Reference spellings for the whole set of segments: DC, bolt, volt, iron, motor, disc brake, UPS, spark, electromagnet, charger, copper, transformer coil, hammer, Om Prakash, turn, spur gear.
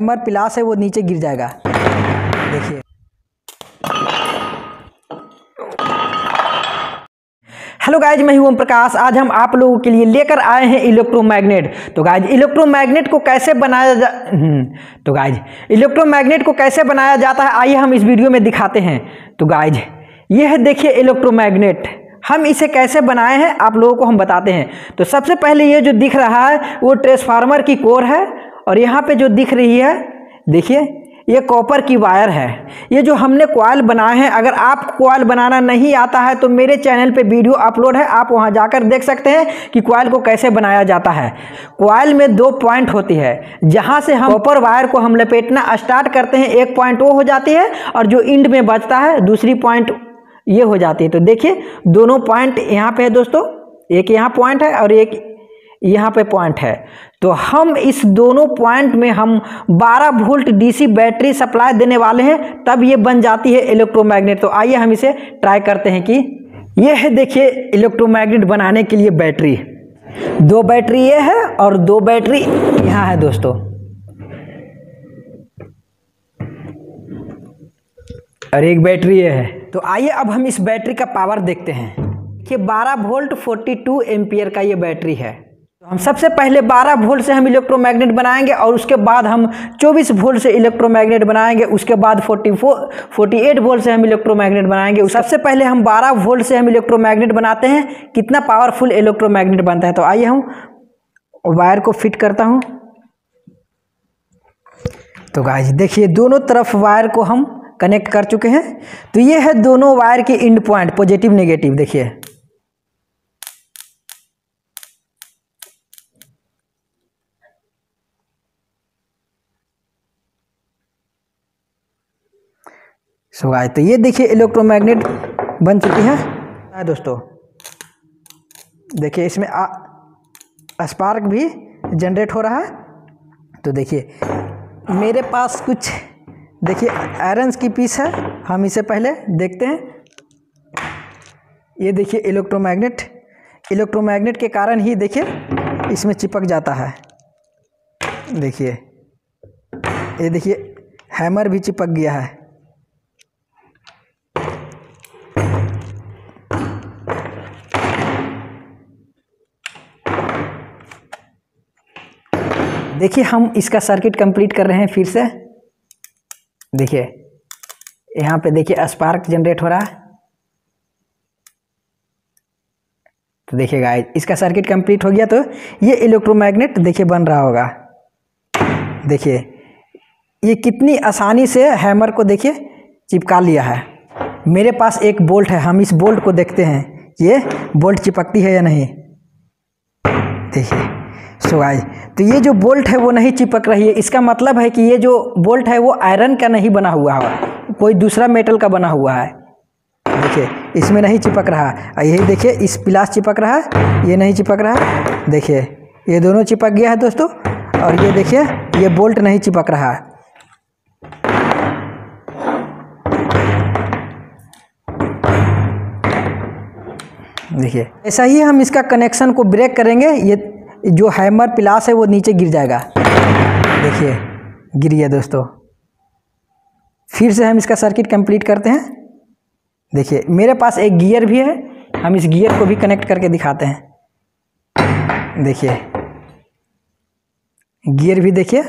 Hammer पिलास है वो नीचे गिर जाएगा। देखिए हेलो गाइज, मैं हूं ओम प्रकाश। आज हम आप लोगों के लिए लेकर आए हैं इलेक्ट्रोमैग्नेट। तो गाइज इलेक्ट्रोमैग्नेट को कैसे बनाया जाता है आइए हम इस वीडियो में दिखाते हैं। तो गाइज यह है, देखिए इलेक्ट्रोमैग्नेट, हम इसे कैसे बनाए हैं आप लोगों को हम बताते हैं। तो सबसे पहले ये जो दिख रहा है वो ट्रांसफार्मर की कोर है, और यहाँ पे जो दिख रही है देखिए ये कॉपर की वायर है। ये जो हमने कॉइल बनाए हैं, अगर आप कॉइल बनाना नहीं आता है तो मेरे चैनल पे वीडियो अपलोड है, आप वहाँ जाकर देख सकते हैं कि कॉइल को कैसे बनाया जाता है। कॉइल में दो पॉइंट होती है, जहाँ से हम कॉपर वायर को हम लपेटना स्टार्ट करते हैं एक पॉइंट वो हो जाती है, और जो एंड में बचता है दूसरी पॉइंट ये हो जाती है। तो देखिए दोनों पॉइंट यहाँ पे है दोस्तों, एक यहाँ पॉइंट है और एक यहाँ पे पॉइंट है। तो हम इस दोनों पॉइंट में हम 12 वोल्ट डीसी बैटरी सप्लाई देने वाले हैं, तब ये बन जाती है इलेक्ट्रोमैग्नेट। तो आइए हम इसे ट्राई करते हैं कि ये है। देखिए इलेक्ट्रोमैग्नेट बनाने के लिए बैटरी, दो बैटरी ये है और दो बैटरी यहाँ है दोस्तों। और एक बैटरी ये है। तो आइए अब हम इस बैटरी का पावर देखते हैं कि 12 वोल्ट 42 एम्पियर का ये बैटरी है। तो हम सबसे पहले 12 वोल्ट से हम इलेक्ट्रोमैग्नेट बनाएंगे, और उसके बाद हम 24 वोल्ट से इलेक्ट्रोमैग्नेट बनाएंगे, उसके बाद 48 वोल्ट से हम इलेक्ट्रोमैग्नेट बनाएंगे। सबसे पहले हम 12 वोल्ट से हम इलेक्ट्रोमैग्नेट बनाते हैं, कितना पावरफुल इलेक्ट्रोमैग्नेट बनता है। तो आइए हम वायर को फिट करता हूँ। तो गाइस देखिए दोनों तरफ वायर को हम कनेक्ट कर चुके हैं। तो ये है दोनों वायर के एंड पॉइंट, पॉजिटिव नेगेटिव। देखिए सो गाइस तो ये देखिए इलेक्ट्रोमैग्नेट बन चुकी है दोस्तों। देखिए इसमें स्पार्क भी जनरेट हो रहा है। तो देखिए मेरे पास कुछ देखिए आयरन्स की पीस है, हम इसे पहले देखते हैं। ये देखिए इलेक्ट्रोमैग्नेट के कारण ही देखिए इसमें चिपक जाता है। देखिए ये देखिए हैमर भी चिपक गया है। देखिए हम इसका सर्किट कंप्लीट कर रहे हैं फिर से। देखिए यहाँ पे देखिए स्पार्क जनरेट हो रहा है। तो देखिए गाइस इसका सर्किट कंप्लीट हो गया। तो ये इलेक्ट्रोमैग्नेट देखिए बन रहा होगा। देखिए ये कितनी आसानी से हैमर को देखिए चिपका लिया है। मेरे पास एक बोल्ट है, हम इस बोल्ट को देखते हैं ये बोल्ट चिपकती है या नहीं। देखिए सो गाइस तो ये जो बोल्ट है वो नहीं चिपक रही है, इसका मतलब है कि ये जो बोल्ट है वो आयरन का नहीं बना हुआ है, कोई दूसरा मेटल का बना हुआ है। देखिए इसमें नहीं चिपक रहा है। यही देखिए इस पिलास चिपक रहा है, ये नहीं चिपक रहा है। देखिए ये दोनों चिपक गया है दोस्तों, और ये देखिए ये बोल्ट नहीं चिपक रहा है। देखिए ऐसा ही हम इसका कनेक्शन को ब्रेक करेंगे, ये जो हैमर पिलास है वो नीचे गिर जाएगा। देखिए गिर गया दोस्तों। फिर से हम इसका सर्किट कंप्लीट करते हैं। देखिए मेरे पास एक गियर भी है, हम इस गियर को भी कनेक्ट करके दिखाते हैं। देखिए गियर भी देखिए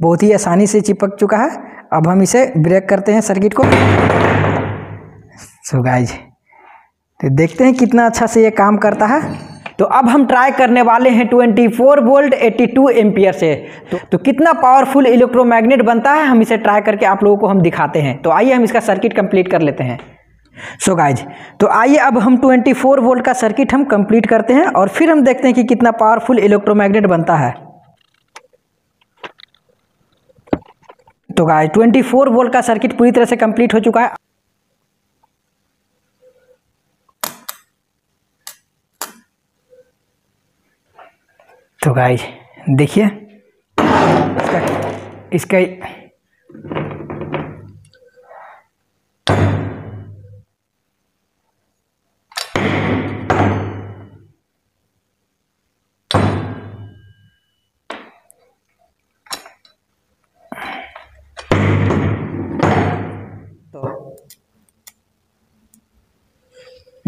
बहुत ही आसानी से चिपक चुका है। अब हम इसे ब्रेक करते हैं सर्किट को। सो गाइस तो देखते हैं कितना अच्छा से ये काम करता है। तो अब हम ट्राई करने वाले हैं 24 वोल्ट 82 एम्पियर से। तो कितना पावरफुल इलेक्ट्रोमैग्नेट बनता है हम इसे ट्राई करके आप लोगों को हम दिखाते हैं। तो आइए हम इसका सर्किट कंप्लीट कर लेते हैं। सो गाइज तो आइए अब हम 24 वोल्ट का सर्किट हम कंप्लीट करते हैं, और फिर हम देखते हैं कि कितना पावरफुल इलेक्ट्रोमैग्नेट बनता है। तो गाइज 24 वोल्ट का सर्किट पूरी तरह से कंप्लीट हो चुका है। तो गाइज देखिए इसका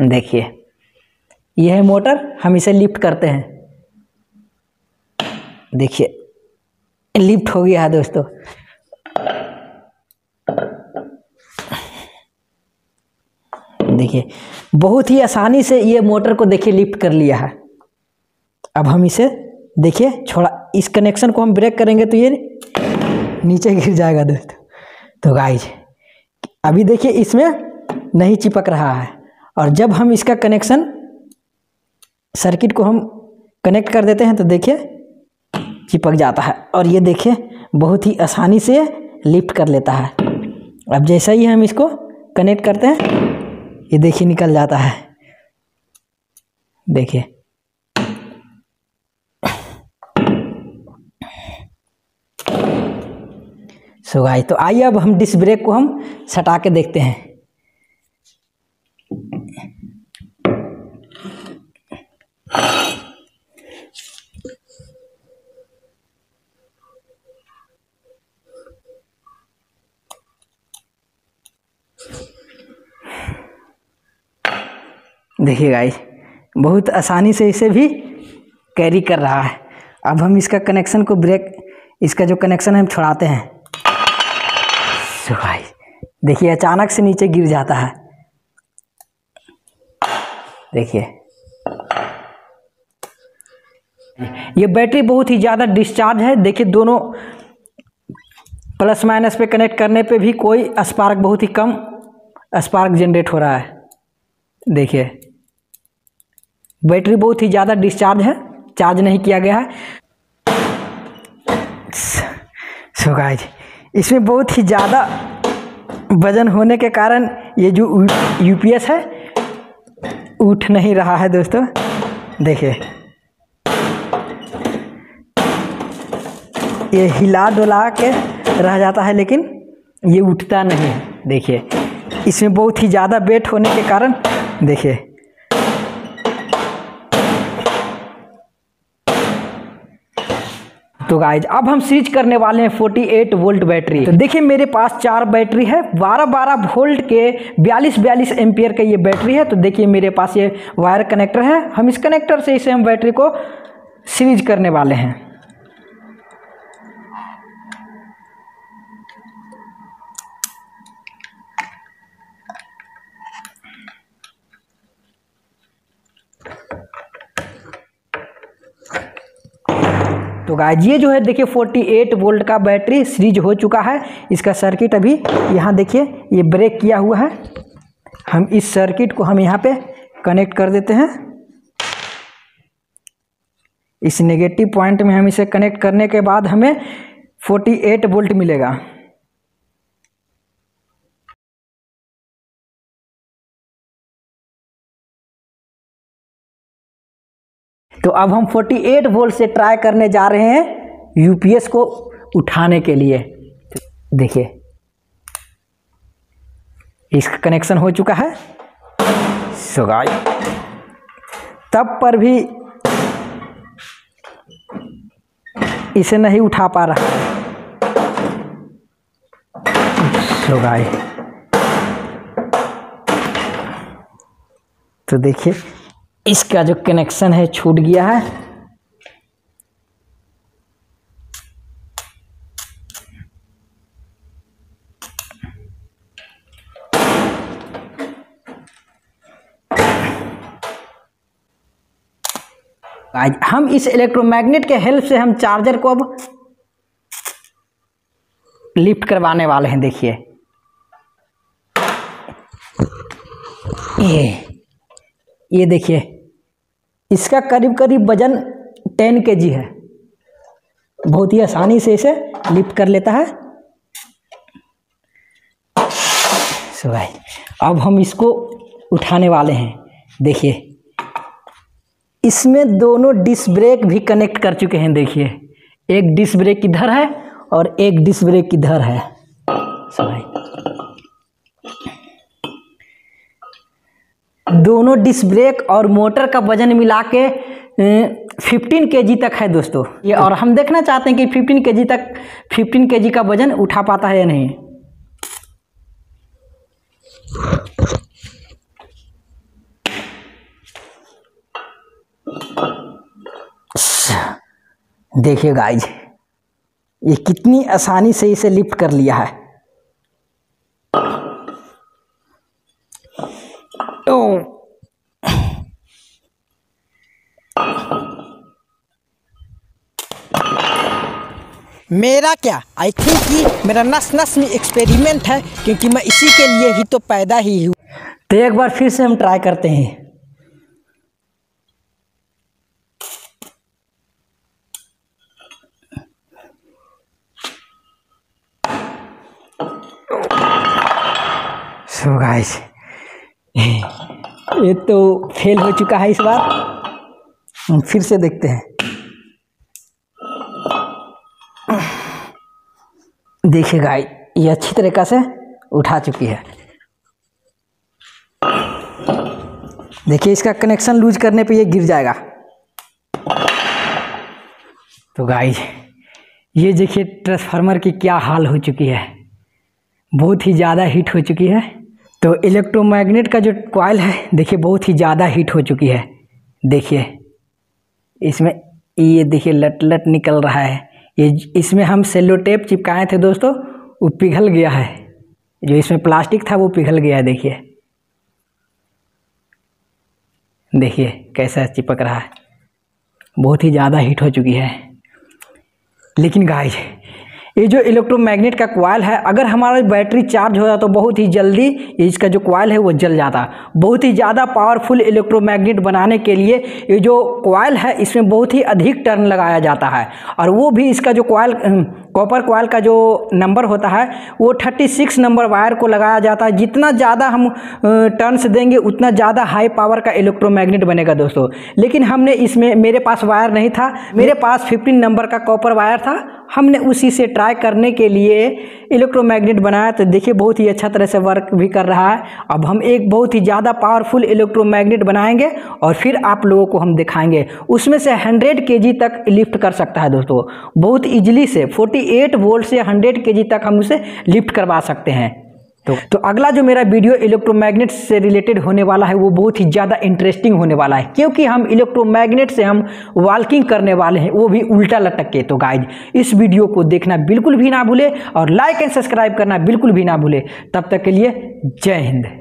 देखिए यह है मोटर, हम इसे लिफ्ट करते हैं, देखिए लिफ्ट हो गया है दोस्तों। देखिए बहुत ही आसानी से ये मोटर को देखिए लिफ्ट कर लिया है। अब हम इसे देखिए छोड़ा, इस कनेक्शन को हम ब्रेक करेंगे तो ये नीचे गिर जाएगा दोस्तों। तो गाइस अभी देखिए इसमें नहीं चिपक रहा है, और जब हम इसका कनेक्शन सर्किट को हम कनेक्ट कर देते हैं तो देखिए चिपक जाता है, और ये देखिए बहुत ही आसानी से लिफ्ट कर लेता है। अब जैसा ही हम इसको कनेक्ट करते हैं ये देखिए निकल जाता है, देखिए सो गाइस। तो आइए अब हम डिस्क ब्रेक को हम सटा के देखते हैं। देखिए गाइस बहुत आसानी से इसे भी कैरी कर रहा है। अब हम इसका कनेक्शन को ब्रेक, इसका जो कनेक्शन है हम छुड़ाते हैं, सो गाइस देखिए अचानक से नीचे गिर जाता है, देखिए। ये बैटरी बहुत ही ज़्यादा डिस्चार्ज है, देखिए दोनों प्लस माइनस पे कनेक्ट करने पे भी कोई स्पार्क, बहुत ही कम स्पार्क जनरेट हो रहा है। देखिए बैटरी बहुत ही ज़्यादा डिस्चार्ज है, चार्ज नहीं किया गया है। सो गाइस इसमें बहुत ही ज़्यादा वजन होने के कारण ये जो यूपीएस है उठ नहीं रहा है दोस्तों। देखिए ये हिला डुला के रह जाता है लेकिन ये उठता नहीं। देखिए इसमें बहुत ही ज़्यादा वेट होने के कारण देखिए तो गाइज अब हम स्विच करने वाले हैं 48 वोल्ट बैटरी। तो देखिए मेरे पास 4 बैटरी है, 12-12 वोल्ट के 42-42 एम्पियर का ये बैटरी है। तो देखिए मेरे पास ये वायर कनेक्टर है, हम इस कनेक्टर से इसे हम बैटरी को सीरीज करने वाले हैं। तो गाइज ये जो है देखिए 48 वोल्ट का बैटरी सीरीज हो चुका है। इसका सर्किट अभी यहाँ देखिए ये ब्रेक किया हुआ है, हम इस सर्किट को हम यहाँ पे कनेक्ट कर देते हैं। इस नेगेटिव पॉइंट में हम इसे कनेक्ट करने के बाद हमें 48 वोल्ट मिलेगा। तो अब हम 48 वोल्ट से ट्राई करने जा रहे हैं यूपीएस को उठाने के लिए। देखिए इसका कनेक्शन हो चुका है, सो गाइस तब पर भी इसे नहीं उठा पा रहा, सो गाइस। तो देखिए इसका जो कनेक्शन है छूट गया है। आज हम इस इलेक्ट्रोमैग्नेट के हेल्प से हम चार्जर को अब लिफ्ट करवाने वाले हैं। देखिए ये देखिए इसका करीब करीब वजन 10 kg है, बहुत ही आसानी से इसे लिफ्ट कर लेता है। सो गाइस अब हम इसको उठाने वाले हैं। देखिए इसमें दोनों डिस्क ब्रेक भी कनेक्ट कर चुके हैं। देखिए एक डिस्क ब्रेक इधर है और एक डिस्क ब्रेक इधर है। सो गाइस दोनों डिस्क ब्रेक और मोटर का वजन मिला के 15 kg तक है दोस्तों ये, और हम देखना चाहते हैं कि 15 kg तक 15 kg का वजन उठा पाता है या नहीं। देखिए गाइज, ये कितनी आसानी से इसे लिफ्ट कर लिया है। मेरा क्या, आई थिंक कि मेरा नस नस में एक्सपेरिमेंट है, क्योंकि मैं इसी के लिए ही तो पैदा ही हूँ। तो एक बार फिर से हम ट्राई करते हैं। सो गाइस, ये तो फेल हो चुका है इस बार। हम फिर से देखते हैं। देखिए गाइस, ये अच्छी तरीक़ा से उठा चुकी है। देखिए इसका कनेक्शन लूज करने पे ये गिर जाएगा। तो गाइस, ये देखिए ट्रांसफार्मर की क्या हाल हो चुकी है, बहुत ही ज़्यादा हीट हो चुकी है। तो इलेक्ट्रोमैग्नेट का जो कॉइल है, देखिए बहुत ही ज़्यादा हीट हो चुकी है। देखिए इसमें ये देखिए लट लट निकल रहा है। ये इसमें हम सेलोटेप चिपकाए थे दोस्तों, वो पिघल गया है। जो इसमें प्लास्टिक था वो पिघल गया है। देखिए देखिए कैसा चिपक रहा है, बहुत ही ज़्यादा हीट हो चुकी है। लेकिन गाइस, ये जो इलेक्ट्रोमैग्नेट का कॉइल है, अगर हमारा बैटरी चार्ज होता तो बहुत ही जल्दी इसका जो कॉइल है वो जल जाता। बहुत ही ज़्यादा पावरफुल इलेक्ट्रोमैग्नेट बनाने के लिए ये जो कॉइल है इसमें बहुत ही अधिक टर्न लगाया जाता है। और वो भी इसका जो कॉइल, कॉपर कॉइल का जो नंबर होता है वो 36 नंबर वायर को लगाया जाता है। जितना ज़्यादा हम टर्न्स देंगे उतना ज़्यादा हाई पावर का इलेक्ट्रोमैग्नेट बनेगा दोस्तों। लेकिन हमने इसमें, मेरे पास वायर नहीं था, मेरे पास 15 नंबर का कॉपर वायर था। हमने उसी से ट्राई करने के लिए इलेक्ट्रोमैग्नेट बनाया। तो देखिए बहुत ही अच्छा तरह से वर्क भी कर रहा है। अब हम एक बहुत ही ज़्यादा पावरफुल इलेक्ट्रोमैग्नेट बनाएंगे और फिर आप लोगों को हम दिखाएंगे। उसमें से 100 kg तक लिफ्ट कर सकता है दोस्तों, बहुत ईजिली से 48 वोल्ट से 100 kg तक हम उसे लिफ्ट करवा सकते हैं। तो अगला जो मेरा वीडियो इलेक्ट्रोमैग्नेट से रिलेटेड होने वाला है वो बहुत ही ज़्यादा इंटरेस्टिंग होने वाला है, क्योंकि हम इलेक्ट्रोमैग्नेट से हम वॉल्किंग करने वाले हैं, वो भी उल्टा लटक के। तो गाइज, इस वीडियो को देखना बिल्कुल भी ना भूले और लाइक एंड सब्सक्राइब करना बिल्कुल भी ना भूले। तब तक के लिए जय हिंद।